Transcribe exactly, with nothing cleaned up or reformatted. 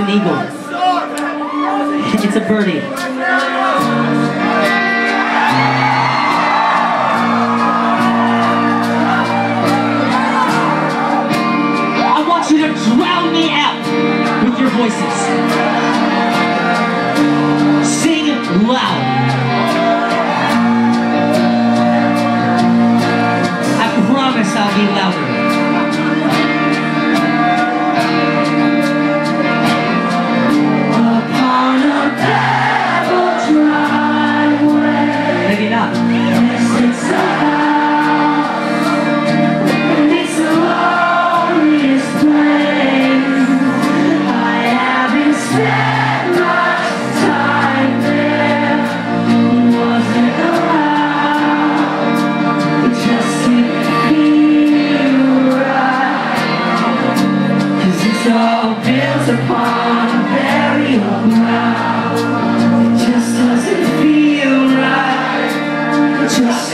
It's an eagle. It's a birdie. I want you to drown me out with your voices. Sing loud. I promise I'll be louder. Just